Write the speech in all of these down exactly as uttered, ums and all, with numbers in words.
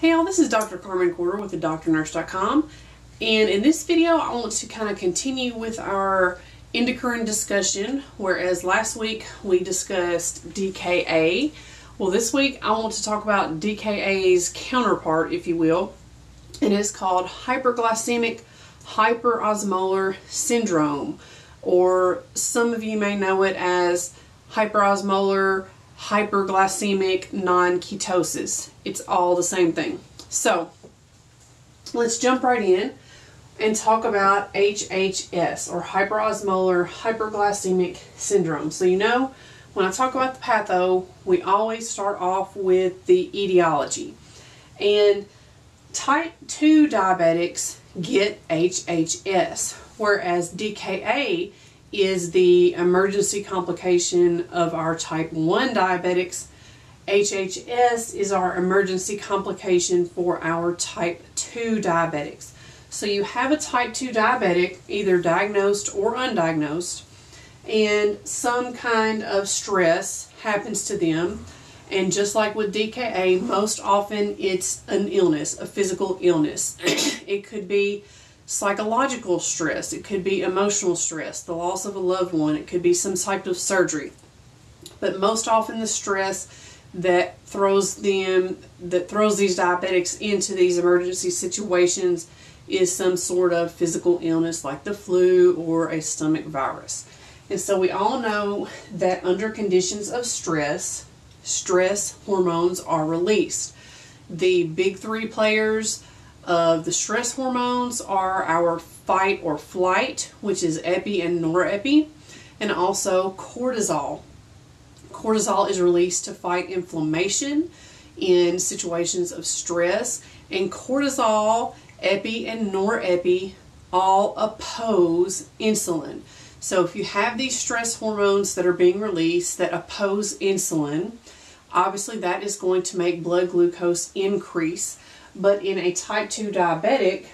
Hey all, this is Doctor Carmen Corder with the doctor nurse dot com, and in this video I want to kind of continue with our endocrine discussion. Whereas last week we discussed D K A, well this week I want to talk about D K A's counterpart, if you will, and it's called hyperglycemic hyperosmolar syndrome, or some of you may know it as hyperosmolar hyperglycemic non-ketosis. It's all the same thing. So let's jump right in and talk about H H S, or hyperosmolar hyperglycemic syndrome. So you know, when I talk about the patho, we always start off with the etiology. And type two diabetics get H H S, whereas D K A is the emergency complication of our type one diabetics. H H S is our emergency complication for our type two diabetics. So you have a type two diabetic, either diagnosed or undiagnosed, and some kind of stress happens to them. And just like with D K A, most often it's an illness, a physical illness. It could be psychological stress, it could be emotional stress, the loss of a loved one, it could be some type of surgery. But most often the stress that throws them, that throws these diabetics into these emergency situations is some sort of physical illness like the flu or a stomach virus. And so we all know that under conditions of stress, stress hormones are released. The big three players of the stress hormones are our fight or flight, which is epi and norepi, and also cortisol. Cortisol is released to fight inflammation in situations of stress, and cortisol, epi, and norepi all oppose insulin. So if you have these stress hormones that are being released that oppose insulin, obviously that is going to make blood glucose increase. But in a type two diabetic,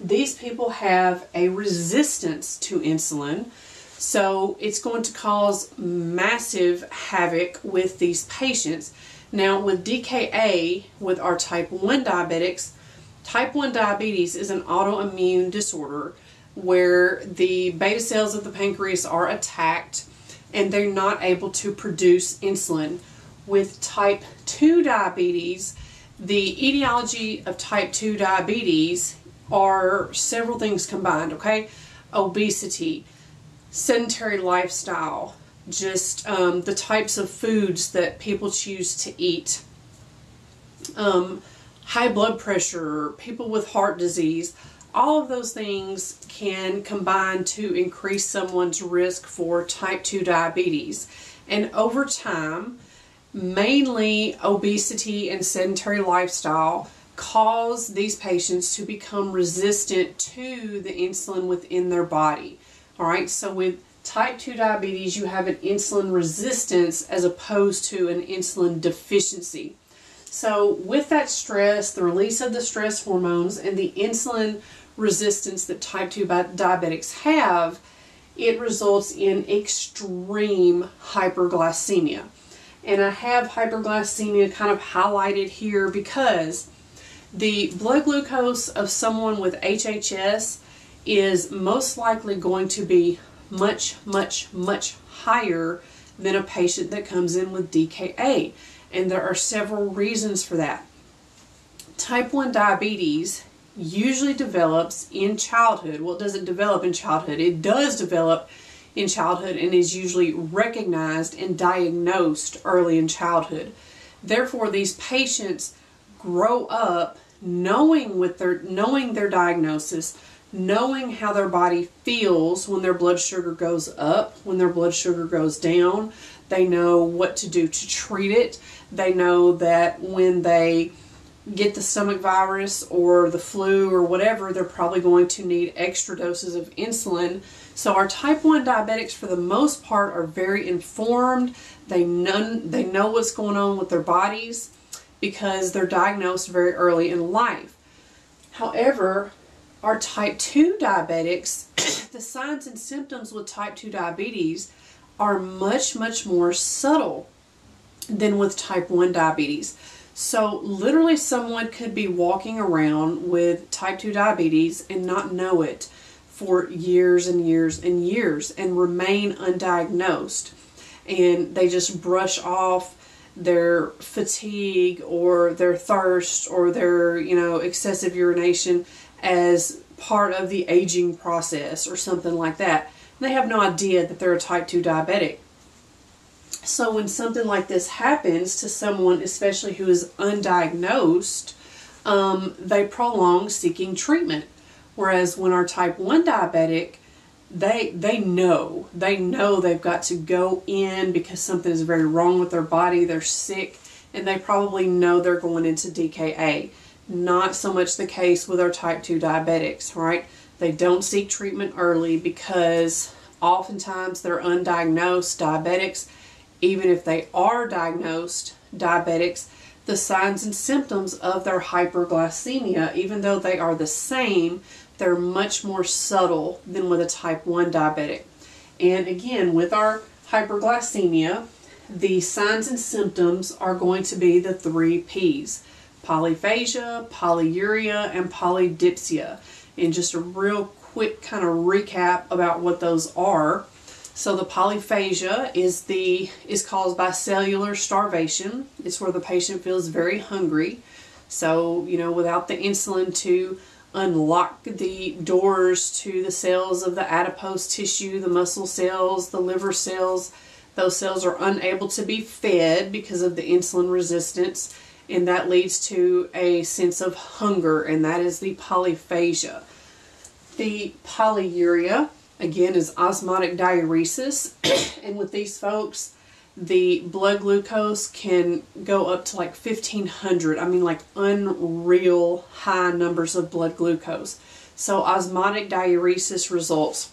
these people have a resistance to insulin, so it's going to cause massive havoc with these patients. Now with D K A, with our type one diabetics, type one diabetes is an autoimmune disorder where the beta cells of the pancreas are attacked and they're not able to produce insulin. With type two diabetes, the etiology of type two diabetes are several things combined, okay? Obesity, sedentary lifestyle, just um, the types of foods that people choose to eat, um, high blood pressure, people with heart disease, all of those things can combine to increase someone's risk for type two diabetes. And over time, mainly obesity and sedentary lifestyle cause these patients to become resistant to the insulin within their body. All right, so with type two diabetes, you have an insulin resistance as opposed to an insulin deficiency. So with that stress, the release of the stress hormones and the insulin resistance that type two diabetics have, it results in extreme hyperglycemia. And I have hyperglycemia kind of highlighted here because the blood glucose of someone with H H S is most likely going to be much, much, much higher than a patient that comes in with D K A. And there are several reasons for that. Type one diabetes usually develops in childhood. Well, it doesn't develop in childhood. It does develop in childhood and is usually recognized and diagnosed early in childhood. Therefore, these patients grow up knowing with their knowing their diagnosis, knowing how their body feels when their blood sugar goes up, when their blood sugar goes down. They know what to do to treat it. They know that when they get the stomach virus or the flu or whatever, they're probably going to need extra doses of insulin. So our type one diabetics, for the most part, are very informed. They know, they know what's going on with their bodies because they're diagnosed very early in life. However, our type two diabetics, the signs and symptoms with type two diabetes are much, much more subtle than with type one diabetes. So literally someone could be walking around with type two diabetes and not know it for years and years and years and remain undiagnosed. And they just brush off their fatigue or their thirst or their, you know, excessive urination as part of the aging process or something like that. They have no idea that they're a type two diabetic. So when something like this happens to someone, especially who is undiagnosed, um, they prolong seeking treatment. Whereas when our type one diabetic, they they know. They know they've got to go in because something is very wrong with their body. They're sick, and they probably know they're going into D K A. Not so much the case with our type two diabetics, right? They don't seek treatment early because oftentimes they're undiagnosed diabetics. Even if they are diagnosed diabetics, the signs and symptoms of their hyperglycemia, even though they are the same, they're much more subtle than with a type one diabetic. And again, with our hyperglycemia, the signs and symptoms are going to be the three P's: polyphagia, polyuria, and polydipsia. And just a real quick kind of recap about what those are. So the polyphagia is the is caused by cellular starvation. It's where the patient feels very hungry. So, you know, without the insulin to unlock the doors to the cells of the adipose tissue, the muscle cells, the liver cells, those cells are unable to be fed because of the insulin resistance, and that leads to a sense of hunger, and that is the polyphagia. The polyuria, again, is osmotic diuresis, and with these folks, the blood glucose can go up to like fifteen hundred. I mean, like unreal high numbers of blood glucose. So osmotic diuresis results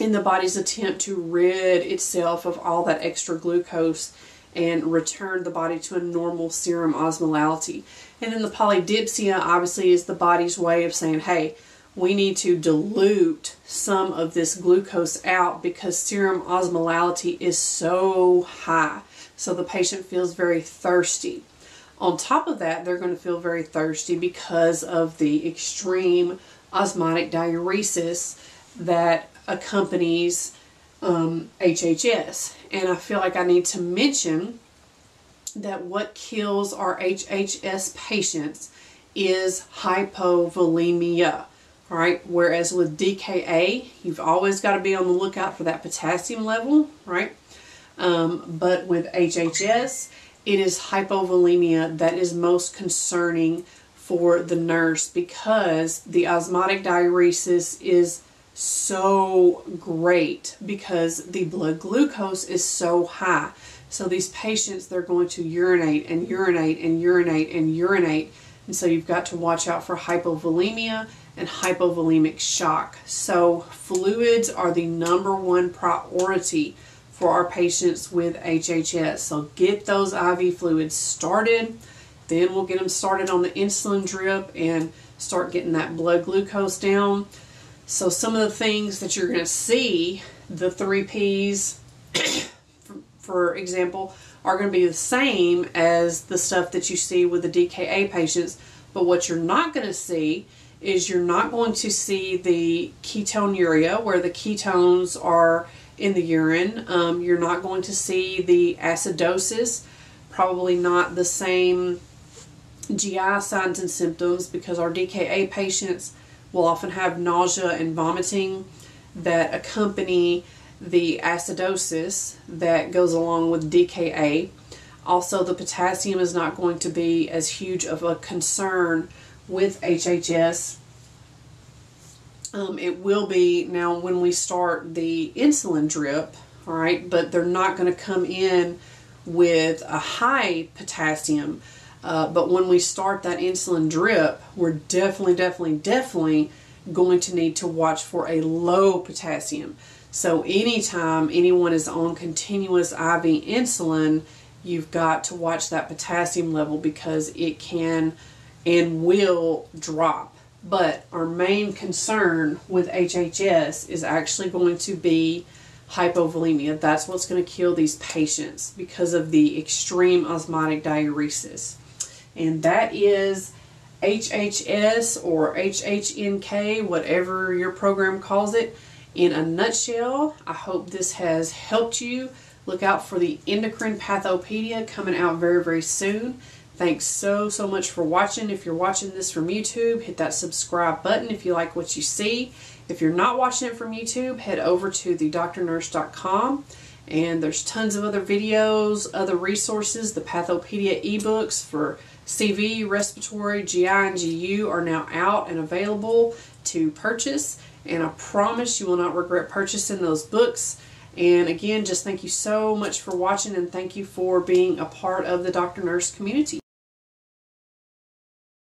in the body's attempt to rid itself of all that extra glucose and return the body to a normal serum osmolality. And then the polydipsia obviously is the body's way of saying, hey, we need to dilute some of this glucose out because serum osmolality is so high. So the patient feels very thirsty. On top of that, they're going to feel very thirsty because of the extreme osmotic diuresis that accompanies um, H H S. And I feel like I need to mention that what kills our H H S patients is hypovolemia. All right, whereas with D K A, you've always got to be on the lookout for that potassium level, right? Um, but with H H S, it is hypovolemia that is most concerning for the nurse because the osmotic diuresis is so great because the blood glucose is so high. So these patients, they're going to urinate and urinate and urinate and urinate. And so you've got to watch out for hypovolemia and hypovolemic shock. So fluids are the number one priority for our patients with H H S. So get those I V fluids started, then we'll get them started on the insulin drip and start getting that blood glucose down. So some of the things that you're going to see, the three P's, for example, are going to be the same as the stuff that you see with the D K A patients, but what you're not going to see is you're not going to see the ketonuria where the ketones are in the urine. Um, you're not going to see the acidosis, probably not the same G I signs and symptoms because our D K A patients will often have nausea and vomiting that accompany the acidosis that goes along with D K A. Also, the potassium is not going to be as huge of a concern with H H S. Um, it will be now when we start the insulin drip, all right, but they're not going to come in with a high potassium. Uh, but when we start that insulin drip, we're definitely, definitely, definitely going to need to watch for a low potassium. So anytime anyone is on continuous I V insulin, you've got to watch that potassium level because it can and will drop. But our main concern with H H S is actually going to be hypovolemia. That's what's going to kill these patients because of the extreme osmotic diuresis. and that is H H S or H H N K, whatever your program calls it. In a nutshell, I hope this has helped you. Look out for the Endocrine Pathopedia coming out very, very soon. Thanks so, so much for watching. If you're watching this from YouTube, hit that subscribe button if you like what you see. If you're not watching it from YouTube, head over to the doctor nurse dot com, and there's tons of other videos, other resources. The Pathopedia ebooks for C V, respiratory, G I, and G U are now out and available to purchase, and I promise you will not regret purchasing those books. And again, just thank you so much for watching, and thank you for being a part of the Doctor Nurse community.